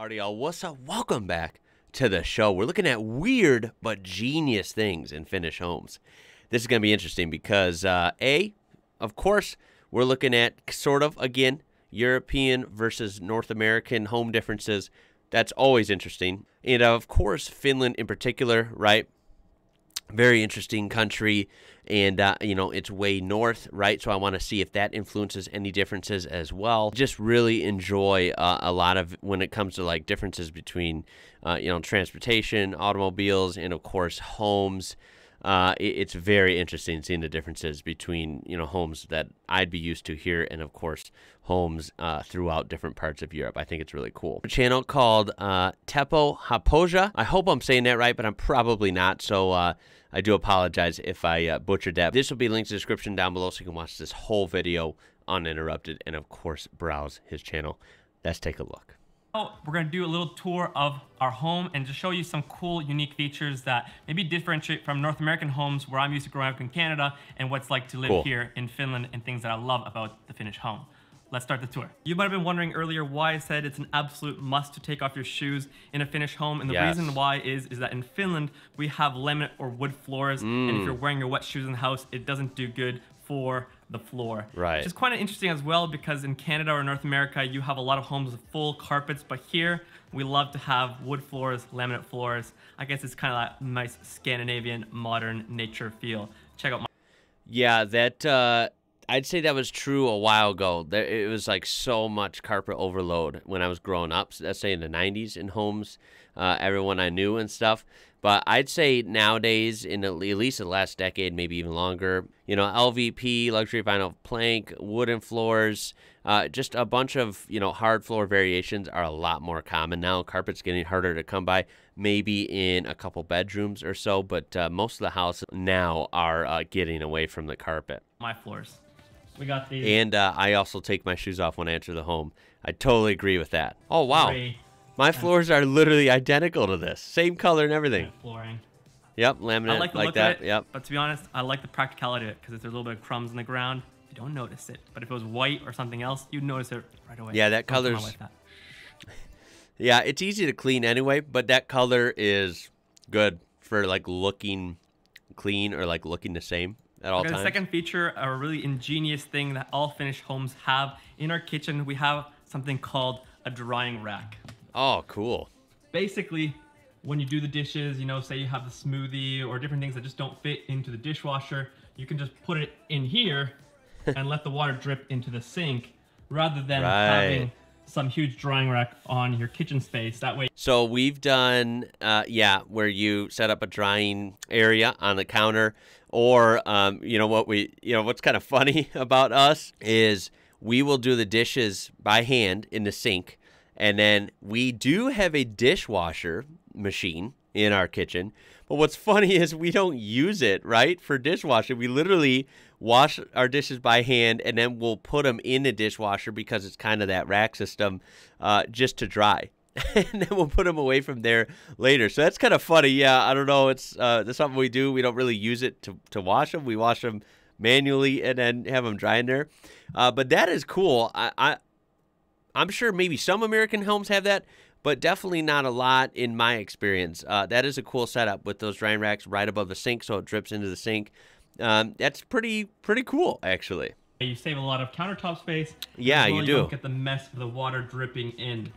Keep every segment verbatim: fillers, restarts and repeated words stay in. Alright, y'all, what's up? Welcome back to the show. We're looking at weird but genius things in Finnish homes. This is going to be interesting because, uh, A, of course, we're looking at sort of, again, European versus North American home differences. That's always interesting. And, uh, of course, Finland in particular, right? Very interesting country, and uh, you know, it's way north, right? So I want to see if that influences any differences as well. Just really enjoy uh, a lot of when it comes to like differences between uh, you know, transportation, automobiles, and of course homes. Uh, it, it's very interesting seeing the differences between, you know, homes that I'd be used to here and of course homes uh, throughout different parts of Europe. I think it's really cool. A channel called uh, Tepo Hapoja. I hope I'm saying that right, but I'm probably not. So uh, I do apologize if I uh, butchered that. This will be linked in the description down below so you can watch this whole video uninterrupted and of course browse his channel. Let's take a look. Oh, we're going to do a little tour of our home and just show you some cool, unique features that maybe differentiate from North American homes where I'm used to growing up in Canada and what's like to live cool. here in Finland and things that I love about the Finnish home. Let's start the tour. You might have been wondering earlier why I said it's an absolute must to take off your shoes in a Finnish home. And the yes. reason why is, is that in Finland, we have laminate or wood floors. Mm. And if you're wearing your wet shoes in the house, it doesn't do good for the floor. Right. Which is quite interesting as well, because in Canada or North America, you have a lot of homes with full carpets, but here we love to have wood floors, laminate floors. I guess it's kind of that nice Scandinavian modern nature feel. Check out my... Yeah, that... Uh... I'd say that was true a while ago. It was like so much carpet overload when I was growing up. So let's say in the nineties in homes, uh, everyone I knew and stuff. But I'd say nowadays, in at least the last decade, maybe even longer, you know, L V P, luxury vinyl plank, wooden floors, uh, just a bunch of, you know, hard floor variations are a lot more common now. Carpet's getting harder to come by, maybe in a couple bedrooms or so. But uh, most of the houses now are uh, getting away from the carpet. My floors. We got these. And uh, I also take my shoes off when I enter the home. I totally agree with that. Oh, wow. Three. My floors are literally identical to this. Same color and everything. And flooring. Yep, laminate I like, the like look that. Of it, yep. But to be honest, I like the practicality of it because if there's a little bit of crumbs in the ground, you don't notice it. But if it was white or something else, you'd notice it right away. Yeah, that color's... Like that. Yeah, it's easy to clean anyway, but that color is good for like looking clean or like looking the same. At all okay, the second feature, a really ingenious thing that all Finnish homes have. In our kitchen, we have something called a drying rack. Oh, cool. Basically, when you do the dishes, you know, say you have the smoothie or different things that just don't fit into the dishwasher, you can just put it in here and let the water drip into the sink rather than right. having some huge drying rack on your kitchen space. That way. So we've done, uh, yeah, where you set up a drying area on the counter, or um, you know what we, you know what's kind of funny about us is we will do the dishes by hand in the sink, and then we do have a dishwasher machine in our kitchen. But what's funny is we don't use it right for dishwashing. We literally wash our dishes by hand and then we'll put them in the dishwasher because it's kind of that rack system, uh, just to dry, and then we'll put them away from there later. So that's kind of funny. Yeah, I don't know. It's uh, that's something we do. We don't really use it to to wash them. We wash them manually and then have them dry in there. Uh, but that is cool. I, I I'm sure maybe some American homes have that. But definitely not a lot in my experience. Uh, that is a cool setup with those drying racks right above the sink, so it drips into the sink. Um, that's pretty pretty cool, actually. You save a lot of countertop space. Yeah, well, you, you do. Don't get the mess of the water dripping in.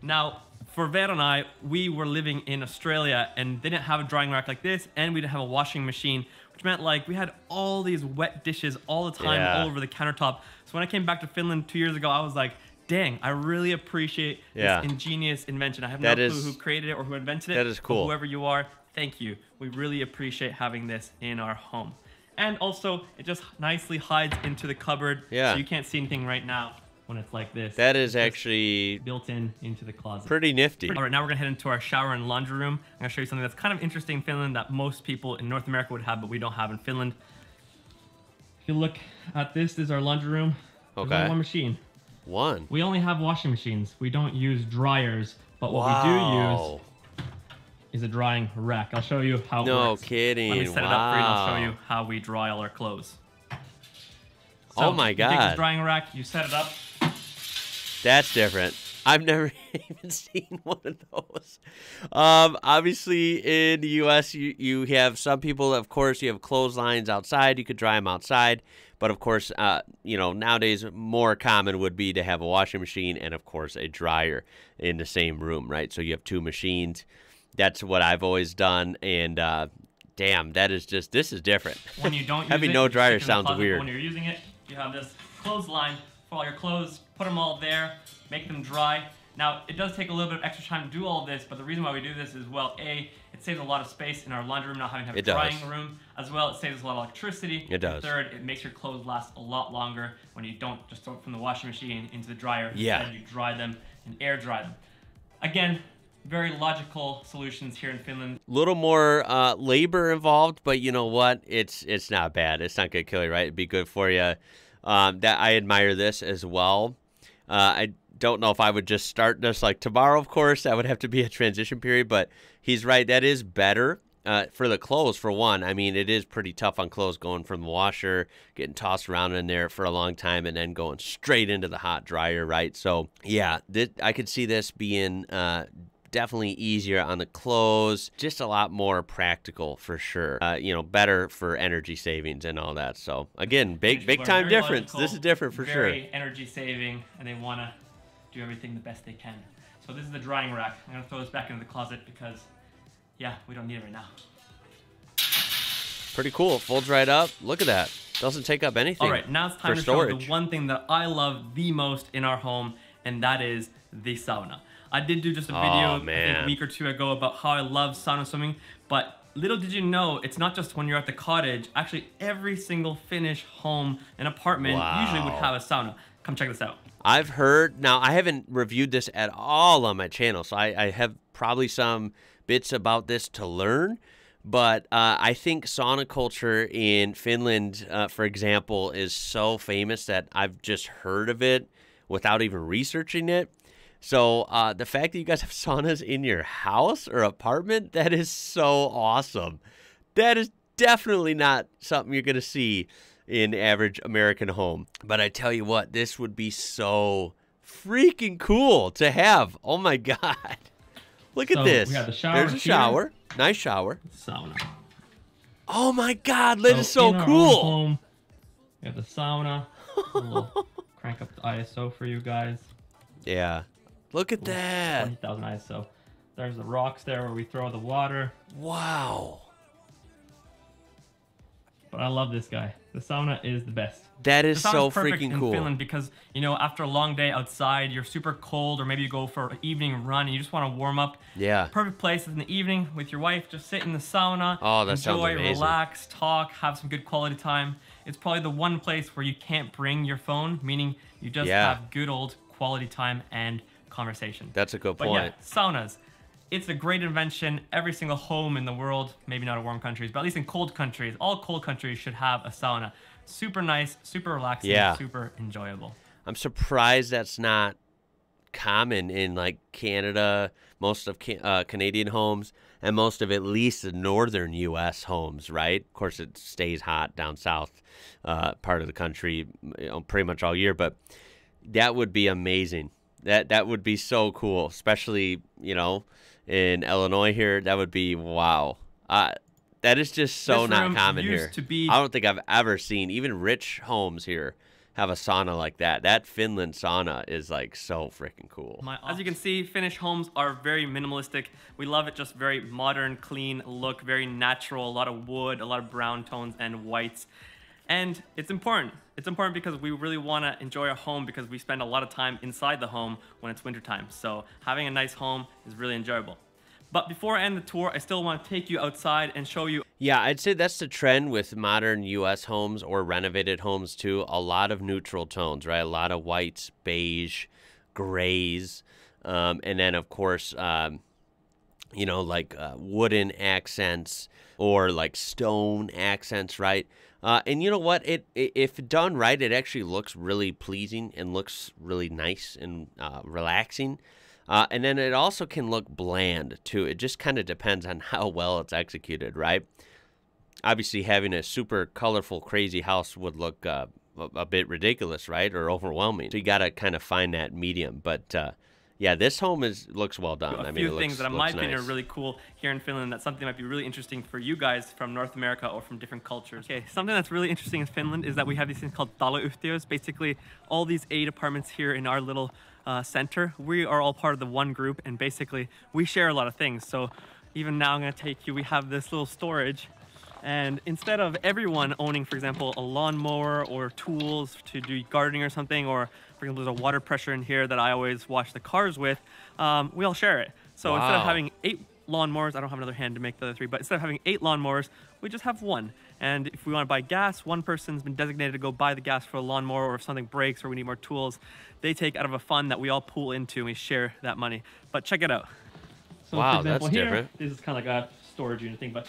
Now, for Vera and I, we were living in Australia, and they didn't have a drying rack like this, and we didn't have a washing machine, which meant like we had all these wet dishes all the time yeah. all over the countertop. So when I came back to Finland two years ago, I was like, dang, I really appreciate yeah. this ingenious invention. I have no that clue is, who created it or who invented it. That is cool. Whoever you are, thank you. We really appreciate having this in our home. And also, it just nicely hides into the cupboard. Yeah. So you can't see anything right now when it's like this. That is it's actually built in into the closet. Pretty nifty. All right, now we're going to head into our shower and laundry room. I'm going to show you something that's kind of interesting in Finland that most people in North America would have, but we don't have in Finland. If you look at this, this is our laundry room. Okay. There's only one machine. One. We only have washing machines. We don't use dryers, but what wow. we do use is a drying rack. I'll show you how it no works. No kidding. Let me set wow. it up for you, and I'll show you how we dry all our clothes. So oh my God. You take this drying rack, you set it up. That's different. I've never even seen one of those. Um, obviously, in the U S, you, you have some people, of course, you have clotheslines outside. You could dry them outside. But, of course, uh, you know, nowadays, more common would be to have a washing machine and, of course, a dryer in the same room, right? So you have two machines. That's what I've always done. And, uh, damn, that is just, this is different. When you don't use Having it, no dryer sounds weird. When you're using it, you have this clothesline for all your clothes. Put them all there. Make them dry. Now, it does take a little bit of extra time to do all this, but the reason why we do this is, well, A, it saves a lot of space in our laundry room, not having to have it a drying does. room. As well, it saves us a lot of electricity. It does. And third, it makes your clothes last a lot longer when you don't just throw it from the washing machine into the dryer. Yeah. And you dry them and air dry them. Again, very logical solutions here in Finland. A little more uh, labor involved, but you know what? It's it's not bad. It's not going to kill you, right? It'd be good for you. Um, that I admire this as well. Uh, I don't know if I would just start this like tomorrow, of course. That would have to be a transition period, but he's right. That is better uh, for the clothes, for one. I mean, it is pretty tough on clothes going from the washer, getting tossed around in there for a long time, and then going straight into the hot dryer, right? So, yeah, this, I could see this being uh, definitely easier on the clothes, just a lot more practical for sure. Uh, you know, better for energy savings and all that. So, again, big, big time difference. Logical, this is different for sure. Very energy saving, and they want to do everything the best they can. So this is the drying rack. I'm gonna throw this back into the closet because, yeah, we don't need it right now. Pretty cool, folds right up. Look at that, doesn't take up anything. All right, now it's time to show the one thing that I love the most in our home, and that is the sauna. I did do just a video oh, man. I think a week or two ago about how I love sauna swimming, but little did you know, it's not just when you're at the cottage. Actually, every single Finnish home and apartment wow. usually would have a sauna. Come check this out. I've heard, now I haven't reviewed this at all on my channel, so I, I have probably some bits about this to learn, but uh, I think sauna culture in Finland, uh, for example, is so famous that I've just heard of it without even researching it. So uh, the fact that you guys have saunas in your house or apartment, that is so awesome. That is definitely not something you're going to see in average American home. But I tell you what, this would be so freaking cool to have. Oh my God. Look so at this. We have the shower. There's a shower. Here. Nice shower. Sauna. Oh my God. That so is so in cool. Our home, we have the sauna. We'll crank up the I S O for you guys. Yeah. Look at that. twenty thousand I S O. There's the rocks there where we throw the water. Wow. But I love this guy. The sauna is the best. That is so freaking cool. In Finland, because, you know, after a long day outside, you're super cold, or maybe you go for an evening run and you just want to warm up. Yeah. Perfect place in the evening with your wife. Just sit in the sauna. Oh, that sounds amazing. Enjoy, relax, talk, have some good quality time. It's probably the one place where you can't bring your phone, meaning you just yeah. have good old quality time and conversation. That's a good point. But yeah, saunas. It's a great invention. Every single home in the world, maybe not in warm countries, but at least in cold countries, all cold countries should have a sauna. Super nice, super relaxing, yeah. super enjoyable. I'm surprised that's not common in like Canada, most of can uh, Canadian homes, and most of at least the northern U S homes, right? Of course, it stays hot down south uh, part of the country, you know, pretty much all year, but that would be amazing. That that would be so cool, especially, you know, in Illinois here. That would be wow. Uh, that is just so not common here. To be I don't think I've ever seen even rich homes here have a sauna like that. That Finland sauna is like so freaking cool. My, as you can see, Finnish homes are very minimalistic. We love it, just very modern, clean look, very natural. A lot of wood, a lot of brown tones and whites. And it's important. It's important because we really want to enjoy our home, because we spend a lot of time inside the home when it's wintertime. So having a nice home is really enjoyable. But before I end the tour, I still want to take you outside and show you. Yeah, I'd say that's the trend with modern U S homes or renovated homes too. A lot of neutral tones, right? A lot of whites, beige, grays. Um, and then, of course, um, you know, like uh, wooden accents or like stone accents, right? Uh, and you know what? It, it if done right, it actually looks really pleasing and looks really nice and uh, relaxing. Uh, and then it also can look bland too. It just kind of depends on how well it's executed, right? Obviously, having a super colorful, crazy house would look uh, a, a bit ridiculous, right, or overwhelming. So you gotta kind of find that medium. But uh, Yeah, this home is looks well done. A I few mean, things looks, that, in my opinion, nice. are really cool here in Finland. That something might be really interesting for you guys from North America or from different cultures. Okay, something that's really interesting in Finland is that we have these things called Dalla Uftios. Basically, all these eight apartments here in our little uh, center, we are all part of the one group, and basically we share a lot of things. So even now, I'm going to take you. We have this little storage. And instead of everyone owning, for example, a lawnmower or tools to do gardening or something, or for example, there's a water pressure in here that I always wash the cars with, um, we all share it. So wow. instead of having eight lawnmowers, I don't have another hand to make the other three, but instead of having eight lawnmowers, we just have one. And if we want to buy gas, one person's been designated to go buy the gas for a lawnmower, or if something breaks or we need more tools, they take out of a fund that we all pool into and we share that money. But check it out. So wow, for example, that's here, different. This is kind of like a storage unit thing, but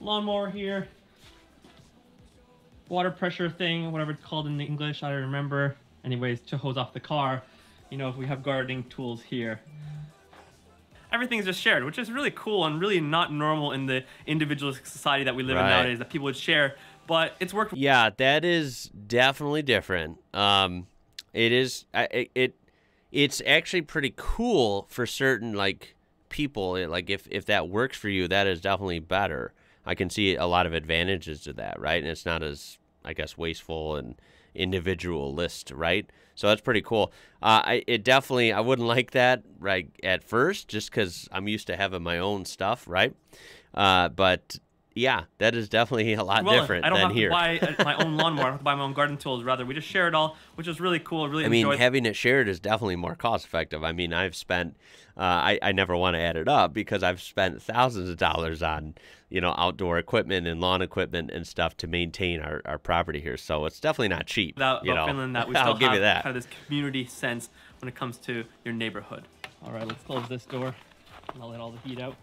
lawnmower here, water pressure thing, whatever it's called in English, I don't remember. Anyways, to hose off the car, you know, if we have gardening tools here. Everything's just shared, which is really cool and really not normal in the individualistic society that we live right. in nowadays, that people would share, but it's worked. Yeah, that is definitely different. Um, it is, it, it, it's actually pretty cool for certain, like, people. It, like, if, if that works for you, that is definitely better. I can see a lot of advantages to that, right? And it's not as, I guess, wasteful and individualist, right? So that's pretty cool. Uh, I, it definitely, I wouldn't like that right at first, just because I'm used to having my own stuff, right? Uh, but yeah, that is definitely a lot well, different than here. I don't have to buy my own lawnmower. I don't have to buy my own garden tools, rather. We just share it all, which is really cool. I really I mean, enjoyed. Having it shared is definitely more cost-effective. I mean, I've spent, uh, I, I never want to add it up because I've spent thousands of dollars on, you know, outdoor equipment and lawn equipment and stuff to maintain our, our property here. So it's definitely not cheap. Without, you know, Finland, that we still I'll give have you that. Kind of this community sense when it comes to your neighborhood. All right, let's close this door and I'll let all the heat out.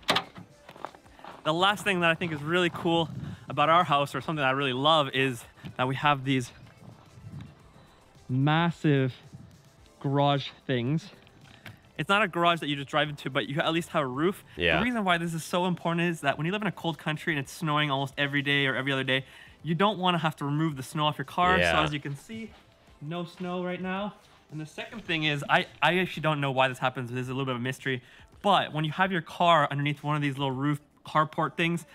The last thing that I think is really cool about our house, or something that I really love, is that we have these massive garage things. It's not a garage that you just drive into, but you at least have a roof. Yeah. The reason why this is so important is that when you live in a cold country and it's snowing almost every day or every other day, you don't want to have to remove the snow off your car. Yeah. So as you can see, no snow right now. And the second thing is, I, I actually don't know why this happens. This is a little bit of a mystery. But when you have your car underneath one of these little roof carport things,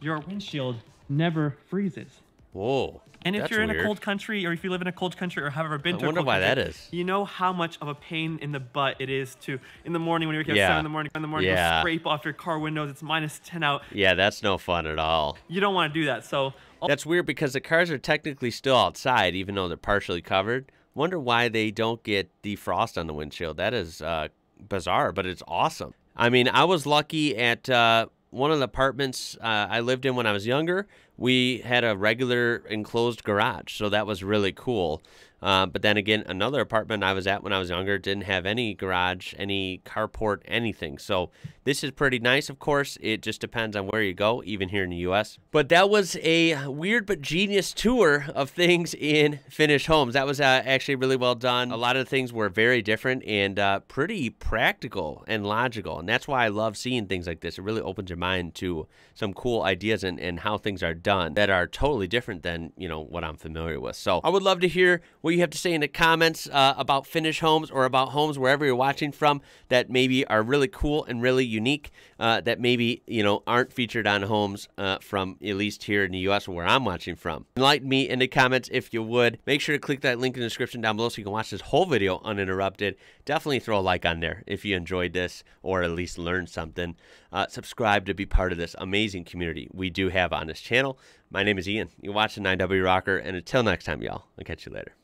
your windshield never freezes. Whoa. And if you're in weird. a cold country, or if you live in a cold country, or have ever been I to a cold country, I wonder why that is. You know how much of a pain in the butt it is to, in the morning when you wake up yeah. at seven in the morning, in the morning, yeah. scrape off your car windows. It's minus ten out. Yeah, that's no fun at all. You don't want to do that. So that's weird because the cars are technically still outside, even though they're partially covered. Wonder why they don't get defrost on the windshield. That is uh, bizarre, but it's awesome. I mean, I was lucky at... Uh, one of the apartments uh, I lived in when I was younger, we had a regular enclosed garage, so that was really cool. Uh, but then again, another apartment I was at when I was younger didn't have any garage, any carport, anything. So this is pretty nice, of course. It just depends on where you go, even here in the U S. But that was a weird but genius tour of things in Finnish homes. That was uh, actually really well done. A lot of things were very different and uh, pretty practical and logical. And that's why I love seeing things like this. It really opens your mind to some cool ideas and, and how things are done that are totally different than, you know, what I'm familiar with. So I would love to hear what you have to say in the comments uh, about Finnish homes or about homes wherever you're watching from that maybe are really cool and really unique uh, that maybe, you know, aren't featured on homes uh, from at least here in the U S where I'm watching from. Enlighten me in the comments if you would. Make sure to click that link in the description down below so you can watch this whole video uninterrupted. Definitely throw a like on there if you enjoyed this or at least learned something. Uh, subscribe to be part of this amazing community we do have on this channel. My name is Ian. You're watching I W Rocker, and until next time, y'all, I'll catch you later.